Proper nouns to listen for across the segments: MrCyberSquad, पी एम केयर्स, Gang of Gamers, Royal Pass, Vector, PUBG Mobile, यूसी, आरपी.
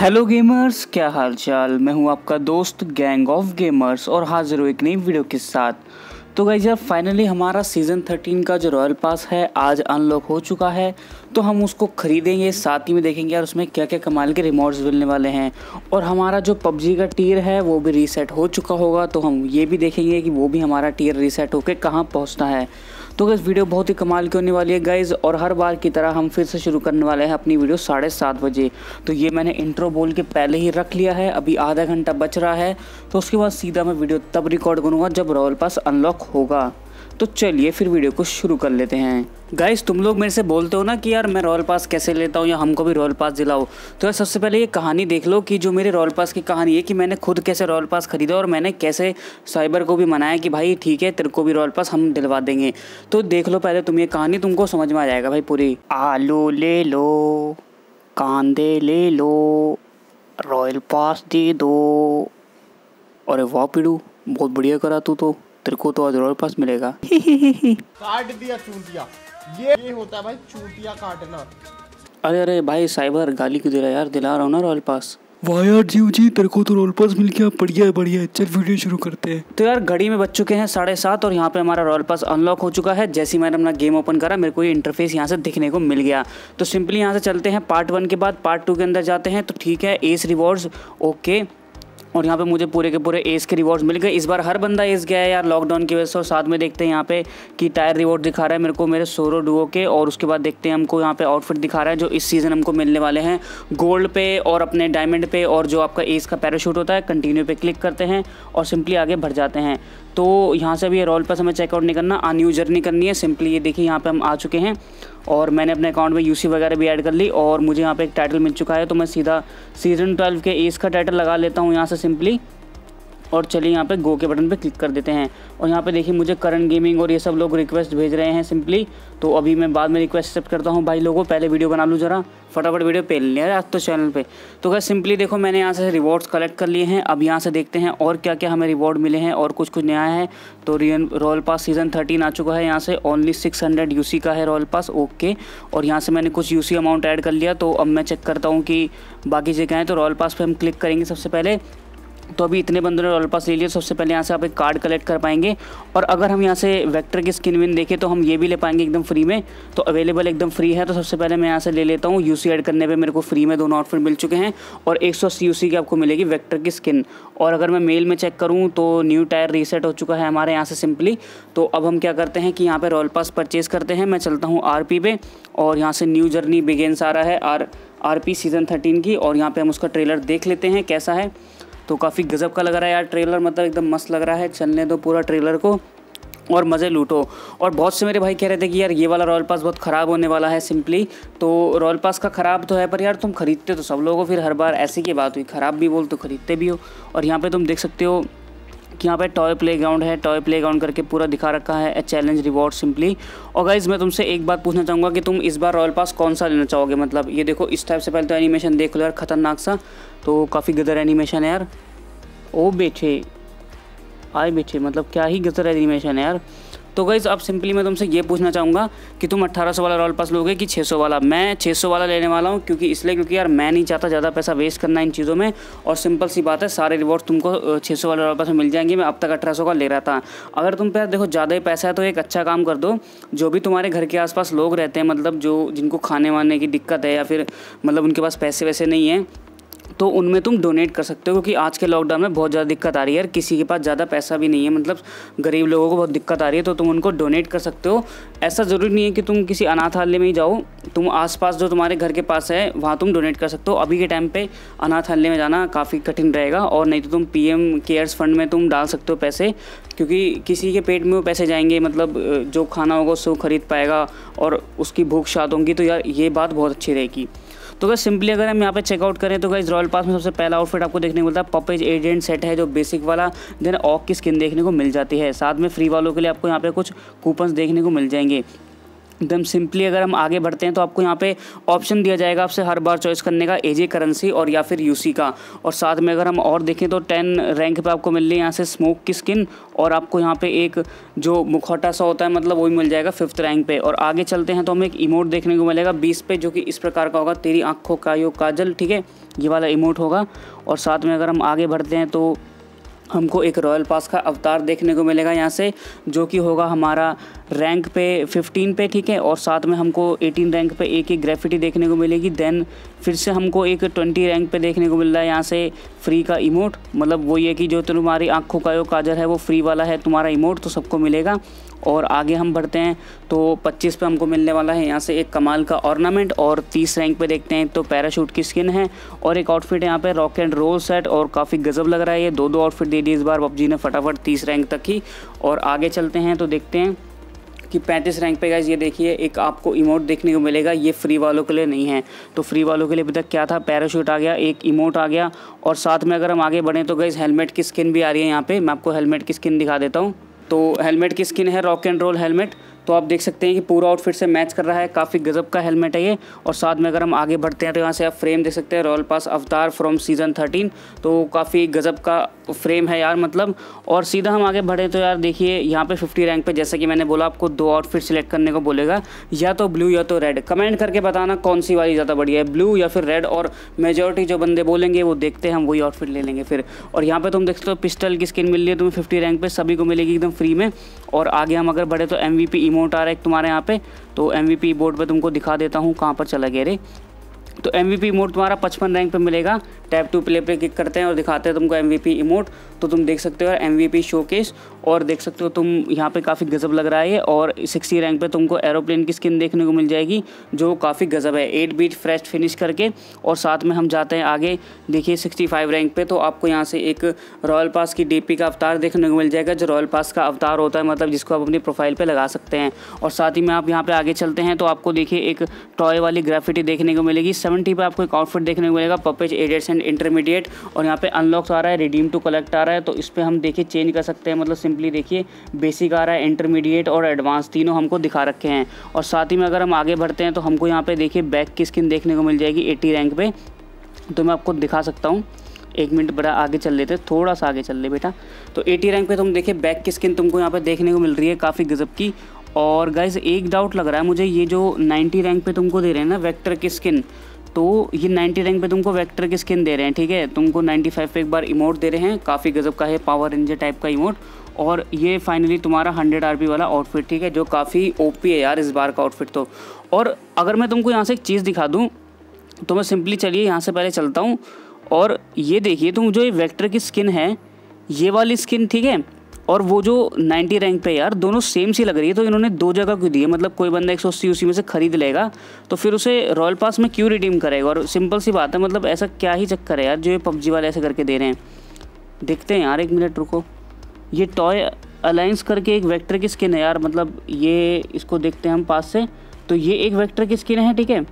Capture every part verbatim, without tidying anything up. Hello gamers, क्या हाल चाल। मैं हूं आपका दोस्त गैंग ऑफ गेमर्स और हाजिर हूं एक नई वीडियो के साथ। तो गाइस यार, फाइनली हमारा सीज़न थर्टीन का जो रॉयल पास है आज अनलॉक हो चुका है, तो हम उसको ख़रीदेंगे। साथ ही में देखेंगे यार उसमें क्या क्या कमाल के रिमोट्स मिलने वाले हैं, और हमारा जो पबजी का टीयर है वो भी रीसेट हो चुका होगा, तो हम ये भी देखेंगे कि वो भी हमारा टीयर रीसेट होकर कहाँ पहुँचना है। तो गाइस वीडियो बहुत ही कमाल की होने वाली है गाइस, और हर बार की तरह हम फिर से शुरू करने वाले हैं अपनी वीडियो साढ़े सात बजे। तो ये मैंने इंट्रो बोल के पहले ही रख लिया है, अभी आधा घंटा बच रहा है, तो उसके बाद सीधा मैं वीडियो तब रिकॉर्ड करूँगा जब रॉयल पास अनलॉक होगा। तो चलिए फिर वीडियो को शुरू कर लेते हैं। गाइस तुम लोग मेरे से बोलते हो ना कि यार मैं रॉयल पास कैसे लेता हूँ या हमको भी रॉयल पास दिलाओ, तो यार सबसे पहले ये कहानी देख लो कि जो मेरे रॉयल पास की कहानी है कि मैंने खुद कैसे रॉयल पास ख़रीदा और मैंने कैसे साइबर को भी मनाया कि भाई ठीक है तेरे को भी रॉयल पास हम दिलवा देंगे। तो देख लो पहले तुम ये कहानी, तुमको समझ में आ जाएगा भाई पूरी। आलू ले लो, कांदे ले लो, रॉयल पास दे दो। अरे वाह पीड़ू, बहुत बढ़िया करा तू, तो तेरे को तो आज रॉयल पास मिलेगा। काट दिया चूंटिया, ये ये होता है भाई चूंटिया काटना। अरे अरे भाई साइबर, गाली क्यों दे रहा है यार, दिला रहा हूँ ना रॉयल पास। वाह यार जीव जी, तेरे को तो रोल पास मिल गया, बढ़िया है बढ़िया है, चल वीडियो शुरू करते हैं। तो यार घड़ी में बज चुके हैं साढ़े सात और यहाँ पे हमारा रॉयल पास अनलॉक हो चुका है। जैसे ही मैंने अपना गेम ओपन करा मेरे को ये इंटरफेस यहाँ से दिखने को मिल गया। तो सिंपली यहाँ से चलते हैं पार्ट वन के बाद पार्ट टू के अंदर जाते हैं। तो ठीक है, एस रिवॉर्ड्स ओके, और यहाँ पे मुझे पूरे के पूरे एस के रिवॉर्ड्स मिल गए। इस बार हर बंदा एस गया है यार लॉकडाउन की वजह से। और साथ में देखते हैं यहाँ पे कि टायर रिवॉर्ड दिखा रहा है मेरे को मेरे सोरो डुओ के, और उसके बाद देखते हैं हमको यहाँ पे आउटफिट दिखा रहा है जो इस सीज़न हमको मिलने वाले हैं गोल्ड पे और अपने डायमंड पे, और जो आपका एस का पैराशूट होता है। कंटिन्यू पे क्लिक करते हैं और सिंपली आगे बढ़ जाते हैं। तो यहाँ से भी रॉयल पास हमें चेकआउट नहीं करना, अनयू जर्नी करनी है सिंपली। ये देखिए यहाँ पे हम आ चुके हैं और मैंने अपने अकाउंट में यूसी वगैरह भी ऐड कर ली, और मुझे यहाँ पे एक टाइटल मिल चुका है। तो मैं सीधा सीज़न ट्वेल्व के एस का टाइटल लगा लेता हूँ यहाँ से सिंपली, और चलिए यहाँ पे गो के बटन पे क्लिक कर देते हैं। और यहाँ पे देखिए मुझे करंट गेमिंग और ये सब लोग रिक्वेस्ट भेज रहे हैं सिंपली, तो अभी मैं बाद में रिक्वेस्ट एक्सेप्ट करता हूँ। भाई लोगों पहले वीडियो बना लूँ जरा, फटाफट वीडियो पे ले यार आज तो चैनल पे। तो क्या सिंपली देखो मैंने यहाँ से रिवॉर्ड्स कलेक्ट कर लिए हैं। अब यहाँ से देखते हैं और क्या क्या हमें रिवॉर्ड मिले हैं और कुछ कुछ नया है। तो रियन रॉयल पास सीज़न थर्टीन आ चुका है, यहाँ से only six hundred U C का है रॉयल पास ओके। और यहाँ से मैंने कुछ यू सी अमाउंट ऐड कर लिया, तो अब मैं चेक करता हूँ कि बाकी जगह हैं। तो रॉयल पास पर हम क्लिक करेंगे सबसे पहले। तो अभी इतने बंदों ने रॉयल पास ले लिया। सबसे पहले यहाँ से आप एक कार्ड कलेक्ट कर पाएंगे, और अगर हम यहाँ से वेक्टर की स्किन विन देखें तो हम ये भी ले पाएंगे एकदम फ्री में। तो अवेलेबल एकदम फ्री है, तो सबसे पहले मैं यहाँ से ले लेता हूँ। यूसी ऐड करने पे मेरे को फ्री में दोनों आउटफिट मिल चुके हैं, और एक सौ अस्सी यूसी की आपको मिलेगी वेक्टर की स्किन। और अगर मैं मेल में चेक करूँ तो न्यू टायर रीसेट हो चुका है हमारे यहाँ से सिंपली। तो अब हम क्या करते हैं कि यहाँ पर रॉयल पास परचेज़ करते हैं। मैं चलता हूँ आर पी पे, और यहाँ से न्यू जर्नी बिगेन्स आ रहा है R R P season thirteen की, और यहाँ पर हम उसका ट्रेलर देख लेते हैं कैसा है। तो काफ़ी गजब का लग रहा है यार ट्रेलर, मतलब एकदम मस्त लग रहा है। चलने दो पूरा ट्रेलर को और मज़े लूटो। और बहुत से मेरे भाई कह रहे थे कि यार ये वाला रॉयल पास बहुत ख़राब होने वाला है सिंपली। तो रॉयल पास का ख़राब तो है, पर यार तुम खरीदते तो सब लोगों, फिर हर बार ऐसी की बात हुई, ख़राब भी बोल तो खरीदते भी हो। और यहाँ पर तुम देख सकते हो कि यहाँ पे टॉय प्लेग्राउंड है, टॉय प्लेग्राउंड करके पूरा दिखा रखा है ए चैलेंज रिवॉर्ड सिंपली। और गाइज मैं तुमसे एक बात पूछना चाहूँगा कि तुम इस बार रॉयल पास कौन सा लेना चाहोगे। मतलब ये देखो इस टाइप से, पहले तो एनिमेशन देख लो यार खतरनाक सा, तो काफ़ी गदर एनिमेशन है यार। ओ बेटे आए बेटे, मतलब क्या ही गदर एनिमेशन है यार। तो गाइज अब सिंपली मैं तुमसे ये पूछना चाहूँगा कि तुम अट्ठारह सौ वाला रॉयल पास लोगे कि छह सौ वाला। मैं छह सौ वाला लेने वाला हूँ, क्योंकि इसलिए क्योंकि यार मैं नहीं चाहता ज़्यादा पैसा वेस्ट करना इन चीज़ों में। और सिंपल सी बात है, सारे रिवॉर्ड तुमको छह सौ वाले रॉयल पास में मिल जाएंगे। मैं अब तक अट्ठारह सौ का ले रहा था। अगर तुम पे देखो ज़्यादा ही पैसा है तो एक अच्छा काम कर दो, जो भी तुम्हारे घर के आसपास लोग रहते हैं, मतलब जो जिनको खाने वाने की दिक्कत है या फिर मतलब उनके पास पैसे वैसे नहीं है, तो उनमें तुम डोनेट कर सकते हो। क्योंकि आज के लॉकडाउन में बहुत ज़्यादा दिक्कत आ रही है यार, किसी के पास ज़्यादा पैसा भी नहीं है, मतलब गरीब लोगों को बहुत दिक्कत आ रही है। तो तुम उनको डोनेट कर सकते हो। ऐसा ज़रूरी नहीं है कि तुम किसी अनाथालय में ही जाओ, तुम आसपास जो तुम्हारे घर के पास है वहाँ तुम डोनेट कर सकते हो। अभी के टाइम पे अनाथालय में जाना काफ़ी कठिन रहेगा, और नहीं तो तुम पी एम केयर्स फंड में तुम डाल सकते हो पैसे, क्योंकि किसी के पेट में वो पैसे जाएंगे, मतलब जो खाना होगा उससे वो खरीद पाएगा और उसकी भूख शांत होगी। तो यार ये बात बहुत अच्छी रहेगी। तो गाइस सिंपली अगर हम यहाँ पे चेकआउट करें तो गाइस रॉयल पास में सबसे पहला आउटफिट आपको देखने को मिलता है पपेज एजेंट सेट है, जो बेसिक वाला, देन ऑक की स्किन देखने को मिल जाती है। साथ में फ्री वालों के लिए आपको यहाँ पे कुछ कूपन्स देखने को मिल जाएंगे। एकदम सिंपली अगर हम आगे बढ़ते हैं तो आपको यहाँ पे ऑप्शन दिया जाएगा आपसे हर बार चॉइस करने का, एजे करेंसी और या फिर यूसी का। और साथ में अगर हम और देखें तो टेन रैंक पे आपको मिल रही है यहाँ से स्मोक की स्किन, और आपको यहाँ पे एक जो मुखौटा सा होता है मतलब वही मिल जाएगा फिफ्थ रैंक पे। और आगे चलते हैं तो हमें एक इमोट देखने को मिलेगा बीस पे, जो कि इस प्रकार का होगा, तेरी आँखों का यो काजल, ठीक है, ये वाला इमोट होगा। और साथ में अगर हम आगे बढ़ते हैं तो हमको एक रॉयल पास का अवतार देखने को मिलेगा यहाँ से, जो कि होगा हमारा रैंक पे फिफ्टीन पे, ठीक है। और साथ में हमको एटीन रैंक पे एक एक ग्रेफिटी देखने को मिलेगी। देन फिर से हमको एक ट्वेंटी रैंक पे देखने को मिल रहा है यहाँ से फ्री का इमोट, मतलब वो ये कि जो तुम्हारी आँखों का जो काजल है वो फ्री वाला है तुम्हारा इमोट, तो सबको मिलेगा। और आगे हम बढ़ते हैं तो पच्चीस पे हमको मिलने वाला है यहाँ से एक कमाल का ऑर्नामेंट, और तीस रैंक पे देखते हैं तो पैराशूट की स्किन है, और एक आउटफिट यहाँ पे रॉक एंड रोल सेट, और काफ़ी गजब लग रहा है ये, दो दो आउटफिट दे दी इस बार पबजी ने फटाफट तीस रैंक तक ही। और आगे चलते हैं तो देखते हैं कि पैंतीस रैंक पे गाइस ये देखिए एक आपको इमोट देखने को मिलेगा, ये फ्री वालों के लिए नहीं है। तो फ्री वालों के लिए अभी तक क्या था, पैराशूट आ गया, एक इमोट आ गया। और साथ में अगर हम आगे बढ़ें तो गाइस हेलमेट की स्किन भी आ रही है यहाँ पे, मैं आपको हेलमेट की स्किन दिखा देता हूँ। तो हेलमेट की स्किन है रॉक एंड रोल हेलमेट, तो आप देख सकते हैं कि पूरा आउटफिट से मैच कर रहा है, काफ़ी गजब का हेलमेट है ये। और साथ में अगर हम आगे बढ़ते हैं तो यहाँ से आप फ्रेम देख सकते हैं, रॉयल पास अवतार फ्रॉम सीज़न थर्टीन, तो काफ़ी गजब का फ्रेम है यार मतलब। और सीधा हम आगे बढ़े तो यार देखिए यहाँ पे फिफ्टी रैंक पे जैसे कि मैंने बोला आपको दो आउटफिट सेलेक्ट करने को बोलेगा, या तो ब्लू या तो रेड। कमेंट करके बताना कौन सी वाली ज़्यादा बढ़िया है, ब्लू या फिर रेड, और मेजोरिटी जो बंदे बोलेंगे वो देखते हैं हम वही आउटफिट ले लेंगे फिर। और यहाँ पर तुम देख सकते हो पिस्टल की स्किन मिल रही है तुम्हें फिफ्टी रैंक पर, सभी को मिलेगी एकदम फ्री में। और आगे हम अगर बढ़े तो एम वी पी इमोट आ रहा है तुम्हारे यहाँ पे, तो एम वी पी बोर्ड पर तुमको दिखा देता हूँ कहाँ पर चला गया रे। तो एम वी पी इमोट तुम्हारा पचपन रैंक पे मिलेगा, टैप टू प्ले पे क्लिक करते हैं और दिखाते हैं तुमको एम वी पी इमोट। तो तुम देख सकते हो एम वी पी शोकेस, और देख सकते हो तुम यहाँ पे काफ़ी गजब लग रहा है। और सिक्सटी रैंक पे तुमको एरोप्लेन की स्किन देखने को मिल जाएगी जो काफ़ी गजब है, एट बीट फ्रेश फिनिश करके। और साथ में हम जाते हैं आगे, देखिए सिक्सटी फाइव रैंक पे तो आपको यहाँ से एक रॉयल पास की डी पी का अवतार देखने को मिल जाएगा, जो रॉयल पास का अवतार होता है मतलब जिसको आप अपनी प्रोफाइल पर लगा सकते हैं। और साथ ही में आप यहाँ पर आगे चलते हैं तो आपको देखिए एक टॉय वाली ग्रेफिटी देखने को मिलेगी। सेवेंटी पे आपको एक आउटफिट देखने को मिलेगा, पपेज एडेट्स एंड इंटरमीडिएट, और यहाँ पे अनलॉक्स आ रहा है, रिडीम टू कलेक्ट आ रहा है, तो इस पर हम देखिए चेंज कर सकते हैं, मतलब सिंपली देखिए बेसिक आ रहा है, इंटरमीडिएट और एडवांस तीनों हमको दिखा रखे हैं। और साथ ही में अगर हम आगे बढ़ते हैं तो हमको यहाँ पे देखिए बैक की स्किन देखने को मिल जाएगी एटी रैंक पे, तो मैं आपको दिखा सकता हूँ, एक मिनट बड़ा आगे चल लेते, थोड़ा सा आगे चल ले बेटा। तो एटी रैंक पे तुम देखिए बैक की स्किन तुमको यहाँ पे देखने को मिल रही है काफ़ी गजब की। और गाइज एक डाउट लग रहा है मुझे, ये जो नाइन्टी रैंक पे तुमको दे रहे हैं ना वेक्टर की स्किन, तो ये नाइन्टी रैंक पे तुमको वेक्टर की स्किन दे रहे हैं, ठीक है, तुमको नाइन्टी फाइव पे एक बार इमोट दे रहे हैं, काफ़ी गजब का है, पावर रेंजर टाइप का इमोट। और ये फाइनली तुम्हारा हंड्रेड आरपी वाला आउटफिट, ठीक है, जो काफ़ी ओपी है यार इस बार का आउटफिट तो। और अगर मैं तुमको यहाँ से एक चीज़ दिखा दूँ तो मैं सिंपली, चलिए यहाँ से पहले चलता हूँ, और ये देखिए तुम जो ये वेक्टर की स्किन है ये वाली स्किन, ठीक है, और वो जो नाइन्टी रैंक पे यार दोनों सेम सी लग रही है, तो इन्होंने दो जगह क्यों दी है, मतलब कोई बंदा एक सौ अस्सी उसी में से खरीद लेगा तो फिर उसे रॉयल पास में क्यों रिडीम करेगा। और सिंपल सी बात है, मतलब ऐसा क्या ही चक्कर है यार जो ये पबजी वाले ऐसे करके दे रहे हैं। देखते हैं यार, एक मिनट रुको, ये टॉय अलायंस करके एक वेक्टर की स्किन है यार, मतलब ये इसको देखते हैं हम पास से, तो ये एक वेक्टर की स्किन है, ठीक है,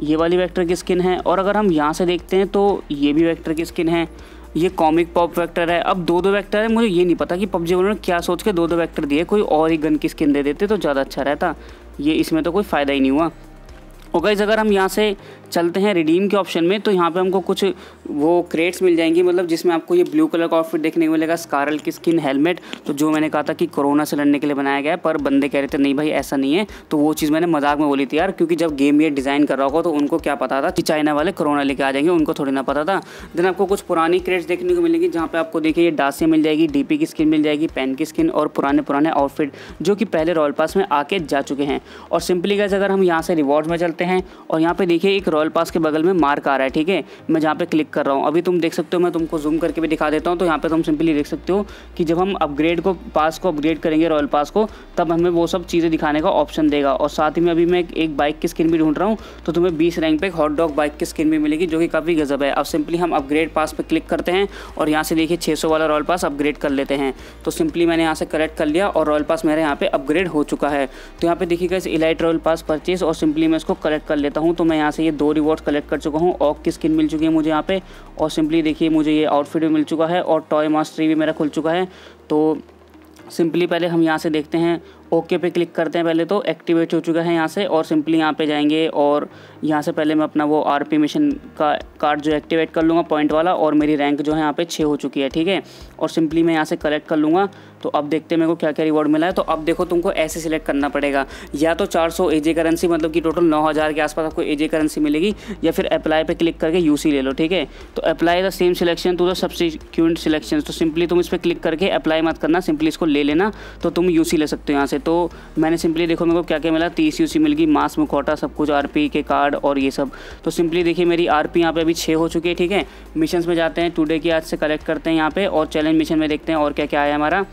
ये वाली वेक्टर की स्किन है। और अगर हम यहाँ से देखते हैं तो ये भी वेक्टर की स्किन है, ये कॉमिक पॉप वेक्टर है। अब दो दो वेक्टर है, मुझे ये नहीं पता कि पबजी वालों ने क्या सोच के दो दो वेक्टर दिए, कोई और ही गन की स्किन दे देते तो ज़्यादा अच्छा रहता, ये इसमें तो कोई फ़ायदा ही नहीं हुआ। और गाइस अगर हम यहाँ से चलते हैं रिडीम के ऑप्शन में तो यहाँ पे हमको कुछ वो क्रेट्स मिल जाएंगी, मतलब जिसमें आपको ये ब्लू कलर का आउटफिट देखने को मिलेगा, स्कारल की स्किन हेलमेट, तो जो मैंने कहा था कि कोरोना से लड़ने के लिए बनाया गया है, पर बंदे कह रहे थे नहीं भाई ऐसा नहीं है, तो वो चीज़ मैंने मजाक में बोली थी यार, क्योंकि जब गेम ये डिज़ाइन कर रहा होगा तो उनको क्या पता था कि चाइना वाले कोरोना लेके आ जाएंगे, उनको थोड़ी ना पता था। देन आपको कुछ पुरानी क्रेट्स देखने को मिलेंगी जहाँ पर आपको देखिए ये डांसें मिल जाएगी, डी पी की स्किन मिल जाएगी, पेन की स्किन, और पुराने पुराने आउटफिट जो कि पहले रॉयल पास में आके जा चुके हैं। और सिंपली गाइस अगर हम यहाँ से रिवॉर्ड में चलते हैं और यहाँ पे देखिए एक रॉयल पास के बगल में मार्क आ रहा है, ठीक है, मैं जहाँ पे क्लिक कर रहा हूँ अभी तुम देख सकते हो, मैं तुमको जूम करके भी दिखा देता हूँ। तो यहाँ पे तुम सिंपली देख सकते हो कि जब हम अपग्रेड को पास को अपग्रेड करेंगे रॉयल पास को, तब हमें वो सब चीज़ें दिखाने का ऑप्शन देगा। और साथ ही में अभी मैं एक बाइक की स्किन भी ढूंढ रहा हूँ, तो तुम्हें बीस रैंक पे एक हॉट डॉग बाइक की स्किन भी मिलेगी जो कि काफ़ी गजब है। अब सिंपली हम अपग्रेड पास पर क्लिक करते हैं और यहाँ से देखिए छः सौ वाला रॉयल पास अपग्रेड कर लेते हैं। तो सिंपली मैंने यहाँ से करेक्ट कर लिया और रॉयल पास मेरे यहाँ पर अपग्रेड हो चुका है। तो यहाँ पर देखिएगा इस इलाइट रॉयल पास परचेज, और सिंपली मैं इसको कलेक्ट कर लेता हूँ। तो मैं यहाँ से ये दो रिवॉर्ड कलेक्ट कर चुका हूँ, ऑक की स्किन मिल चुकी है मुझे यहाँ पे, और सिंपली देखिए मुझे ये आउटफिट भी मिल चुका है और टॉय मास्टरी भी मेरा खुल चुका है। तो सिंपली पहले हम यहाँ से देखते हैं ओके पे क्लिक करते हैं पहले तो एक्टिवेट हो चुका है यहाँ से, और सिंपली यहाँ पे जाएंगे और यहाँ से पहले मैं अपना वो आरपी मिशन का कार्ड जो एक्टिवेट कर लूँगा पॉइंट वाला, और मेरी रैंक जो है यहाँ पे छः हो चुकी है, ठीक है। और सिंपली मैं यहाँ से कलेक्ट कर लूँगा, तो अब देखते हैं मेरे को क्या क्या रिवॉर्ड मिला है। तो अब देखो तुमको ऐसे सिलेक्ट करना पड़ेगा, या तो चार सौ एजे करेंसी मतलब कि टोटल नौ हज़ार के आसपास आपको एजे करेंसी मिलेगी, या फिर अप्लाई पे क्लिक करके यूसी ले लो, ठीक है। तो apply the same selection to the subsequent selection, तो सिंपली तुम इस पर क्लिक करके अप्लाई मत करना, सिंपली इसको ले लेना, तो तुम यूसी ले सकते हो यहाँ से। तो मैंने सिंपली देखो मेरे को क्या क्या मिला, तीस यूसी मिल गई, मास मुखौटा सब कुछ, आरपी के कार्ड और ये सब। तो सिंपली देखिए मेरी आरपी यहाँ पे अभी छः हो चुकी है, ठीक है। मिशंस में जाते हैं, टुडे की आज से कलेक्ट करते हैं यहाँ पे, और चैलेंज मिशन में देखते हैं और क्या क्या आया हमारा।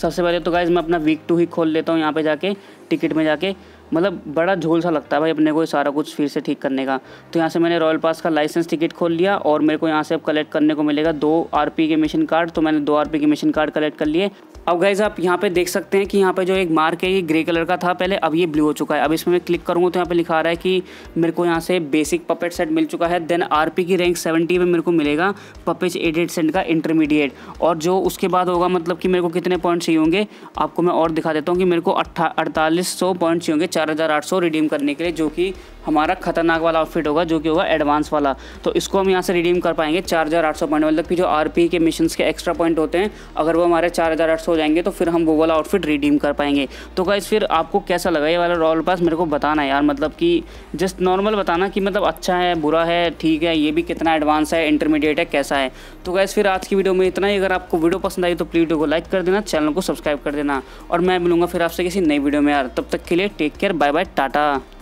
सबसे पहले तो गाइस मैं अपना वीक टू ही खोल लेता हूँ यहाँ पे जाके, टिकट में जाके, मतलब बड़ा झोल सा लगता है भाई अपने को ये सारा कुछ फिर से ठीक करने का। तो यहाँ से मैंने रॉयल पास का लाइसेंस टिकट खोल लिया, और मेरे को यहाँ से अब कलेक्ट करने को मिलेगा दो आरपी के मिशन कार्ड। तो मैंने दो आरपी के मिशन कार्ड कलेक्ट कर लिए। अब गाइज आप यहाँ पे देख सकते हैं कि यहाँ पे जो एक मार्क है ये ग्रे कलर का था पहले, अब ये ब्लू हो चुका है। अब इसमें मैं क्लिक करूँगा तो यहाँ पे लिखा रहा है कि मेरे को यहाँ से बेसिक पपेट सेट मिल चुका है। देन आरपी की रैंक सत्तर पे मेरे को मिलेगा पपेट एडेड सेट का इंटरमीडिएट, और जो उसके बाद होगा मतलब कि मेरे को कितने पॉइंट चाहिए होंगे आपको मैं और दिखा देता हूँ कि मेरे को अड़तालीस सौ पॉइंट चाहिए होंगे चार हज़ार आठ सौ रिडीम करने के लिए, जो कि हमारा खतरनाक वाला आउटफिट होगा, जो कि होगा एडवांस वाला। तो इसको हम यहाँ से रिडीम कर पाएंगे चार हज़ार आठ सौ पॉइंट, मतलब कि जो आरपी के मिशंस के एक्स्ट्रा पॉइंट होते हैं अगर वो हमारे चार हज़ार आठ सौ जाएंगे तो फिर हम वो वाला आउटफिट रिडीम कर पाएंगे। तो गाइस फिर आपको कैसा लगा ये वाला रॉयल पास मेरे को बताना यार, मतलब कि जस्ट नॉर्मल बताना कि मतलब अच्छा है, बुरा है, ठीक है, ये भी कितना एडवांस है, इंटरमीडिएट है, कैसा है। तो गाइस फिर आज की वीडियो में इतना ही। अगर आपको वीडियो पसंद आई तो प्लीज़ वीडियो को लाइक कर देना, चैनल को सब्सक्राइब कर देना, और मैं मिलूंगा फिर आपसे किसी नई वीडियो में यार। तब तक के लिए take care, bye bye, Tata.